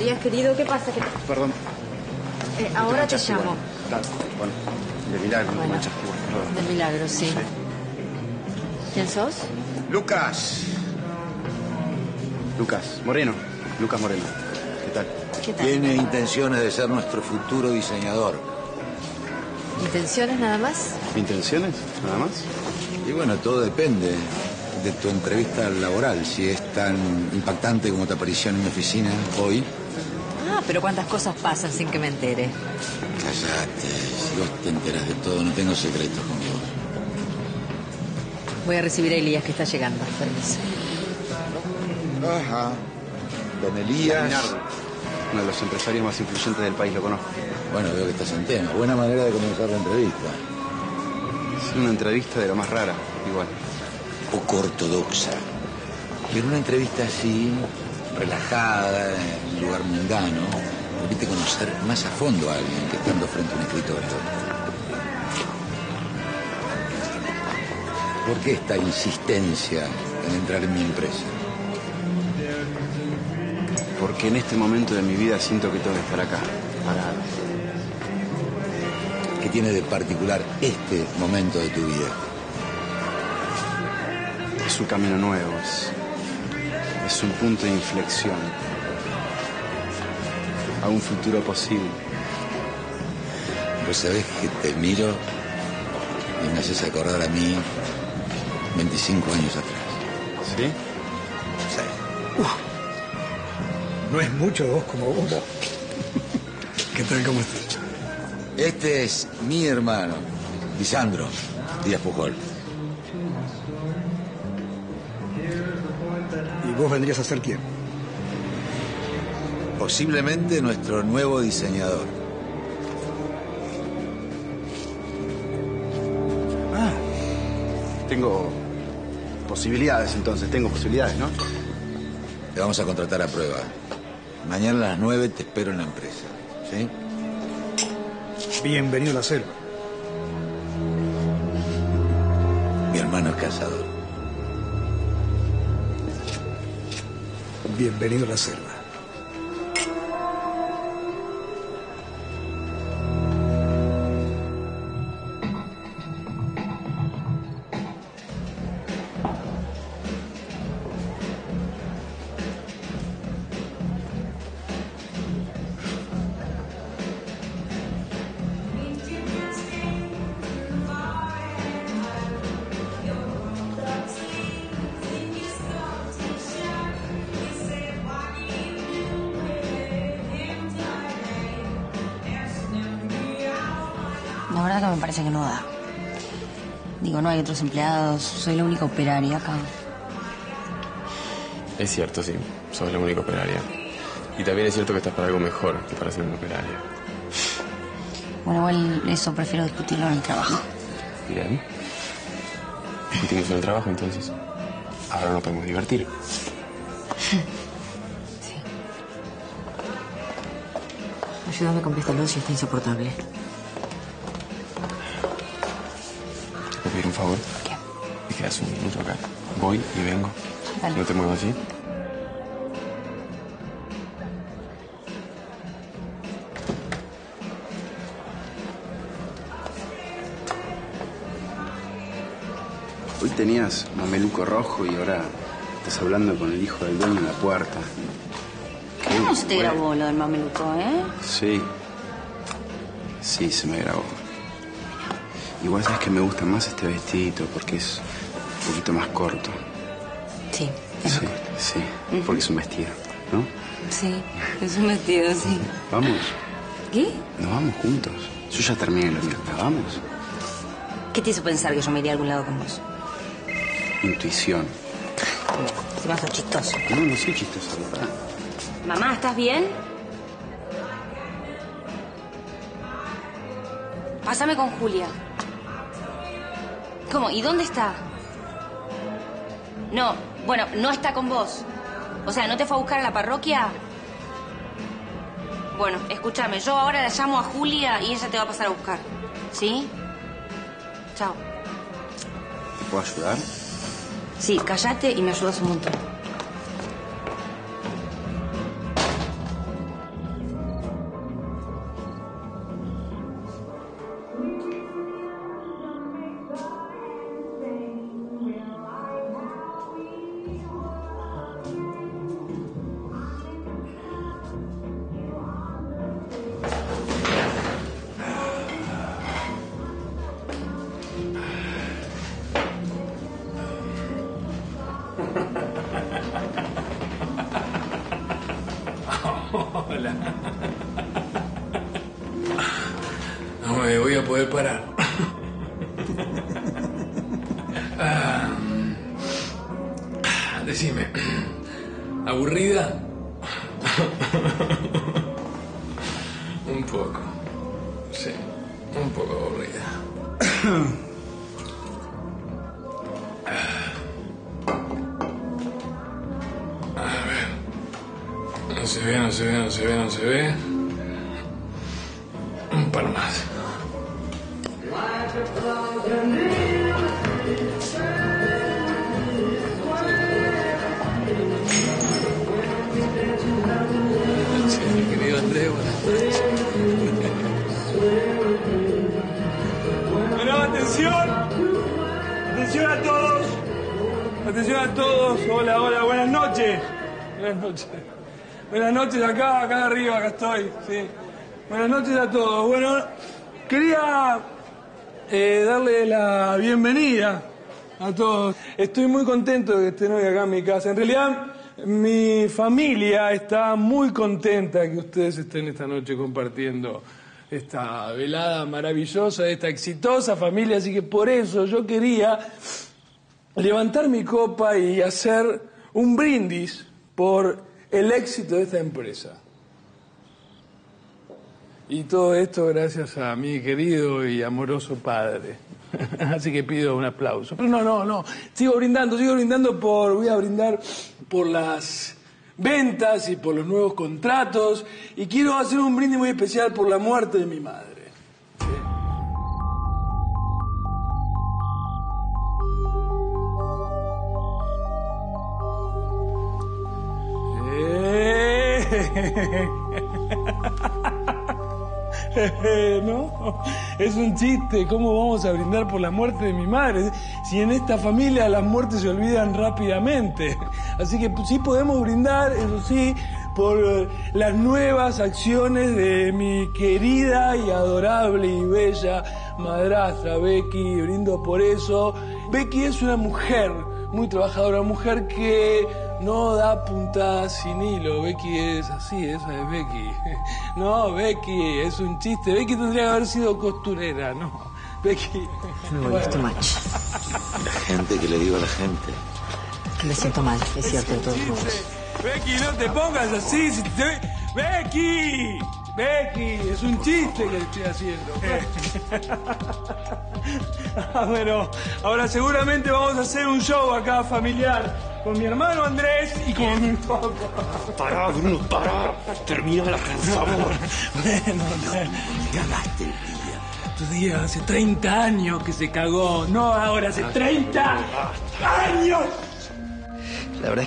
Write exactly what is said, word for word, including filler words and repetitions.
Elías, querido, ¿qué pasa? ¿Qué Perdón. Eh, ahora te, te llamo. Igual. Bueno, de milagro, bueno, te igual. De milagro, sí. sí. ¿Quién sos? Lucas. Lucas Moreno. Lucas Moreno. ¿Qué tal? ¿Qué tal? Tiene intenciones de ser nuestro futuro diseñador. ¿Intenciones nada más? ¿Intenciones nada más? Y bueno, todo depende de tu entrevista laboral, si es tan impactante como tu aparición en mi oficina hoy. Ah, pero cuántas cosas pasan sin que me entere. Cállate, si vos te enterás de todo, no tengo secretos conmigo. Voy a recibir a Elías, que está llegando. Permiso. Ajá. Don Elías, uno de los empresarios más influyentes del país, lo conozco. Bueno, veo que estás en tema. Buena manera de comenzar la entrevista. Es una entrevista de lo más rara, igual. Poco ortodoxa. Pero una entrevista así, relajada, en un lugar mundano, permite conocer más a fondo a alguien que estando frente a un escritorio. ¿Por qué esta insistencia en entrar en mi empresa? Porque en este momento de mi vida siento que tengo que estar acá, parado. ¿Qué tiene de particular este momento de tu vida? Es un camino nuevo, es, es un punto de inflexión a un futuro posible. Vos sabés que te miro y me haces acordar a mí veinticinco años atrás. ¿Sí? Sí. Uf. No es mucho de vos como vos. No. ¿Qué tal, cómo estás? Este es mi hermano, Lisandro Díaz Pujol. ¿Y vos vendrías a ser quién? Posiblemente nuestro nuevo diseñador. Ah, tengo posibilidades entonces, tengo posibilidades, ¿no? Te vamos a contratar a prueba. Mañana a las nueve te espero en la empresa, ¿sí? Bienvenido a la selva. Mi hermano es cazador. Bienvenido a la selva. La verdad que me parece que no da. Digo, no hay otros empleados, soy la única operaria acá. Es cierto, sí, sos la única operaria. Y también es cierto que estás para algo mejor que para ser una operaria. Bueno, igual eso prefiero discutirlo en el trabajo. Bien. Discutimos en el trabajo, entonces. Ahora nos podemos divertir. Sí. Ayúdame con esta luz, está insoportable. Un favor. ¿Qué? Te quedas un minuto acá. Voy y vengo. Dale. No te muevas, ¿sí? Hoy tenías mameluco rojo y ahora estás hablando con el hijo del dueño en la puerta. ¿Cómo se te grabó lo del mameluco, eh? Sí. Sí, se me grabó. Igual sabes que me gusta más este vestidito porque es un poquito más corto. Sí, es sí, corto. Sí, uh-huh. Porque es un vestido, ¿no? Sí, es un vestido, sí. ¿Vamos? ¿Qué? Nos vamos juntos. Yo ya terminé la fiesta, ¿vamos? ¿Qué te hizo pensar que yo me iría a algún lado con vos? Intuición. Te vas a chistoso. No, no soy chistoso, ¿verdad? Mamá, ¿estás bien? Pásame con Julia. ¿Cómo? ¿Y dónde está? No, bueno, no está con vos. O sea, ¿no te fue a buscar a la parroquia? Bueno, escúchame, yo ahora la llamo a Julia y ella te va a pasar a buscar. ¿Sí? Chao. ¿Te puedo ayudar? Sí, callate y me ayudas un montón. habla. No me voy a poder parar. Ah, decime, ¿aburrida? Un poco. Sí, un poco aburrida. No se ve, no se ve, no se ve, no se ve. Un par más. Sí, mi querido Andrés, buenas noches. Bueno, atención. Atención a todos. Atención a todos. Hola, hola, buenas noches. Buenas noches. Buenas noches, acá, acá arriba, acá estoy, sí. Buenas noches a todos. Bueno, quería eh, darle la bienvenida a todos. Estoy muy contento de que estén hoy acá en mi casa. En realidad, mi familia está muy contenta que ustedes estén esta noche compartiendo esta velada maravillosa, esta exitosa familia. Así que por eso yo quería levantar mi copa y hacer un brindis por el éxito de esta empresa. Y todo esto gracias a mi querido y amoroso padre. Así que pido un aplauso. Pero no, no, no. Sigo brindando, sigo brindando por... Voy a brindar por las ventas y por los nuevos contratos. Y quiero hacer un brindis muy especial por la muerte de mi madre. No, es un chiste. ¿Cómo vamos a brindar por la muerte de mi madre? Si en esta familia las muertes se olvidan rápidamente. Así que sí podemos brindar, eso sí, por las nuevas acciones de mi querida y adorable y bella madrastra Becky. Brindo por eso. Becky es una mujer muy trabajadora, una mujer que no da puntadas sin hilo. Becky es así, esa es Becky. No, Becky, es un chiste. Becky tendría que haber sido costurera, ¿no? Becky... Me volviste bueno. Macho. La gente, que le digo a la gente. Me siento mal, es cierto, de todos modos. Becky, no te pongas así. Si te... Becky, Becky, es un chiste que le estoy haciendo. Ah, bueno, ahora seguramente vamos a hacer un show acá familiar. Con mi hermano Andrés y con mi papá. Pará, Bruno, pará. Terminala, por favor. Bueno, cagaste el día. Tu día hace treinta años que se cagó. No ahora, hace treinta años. La verdad es que...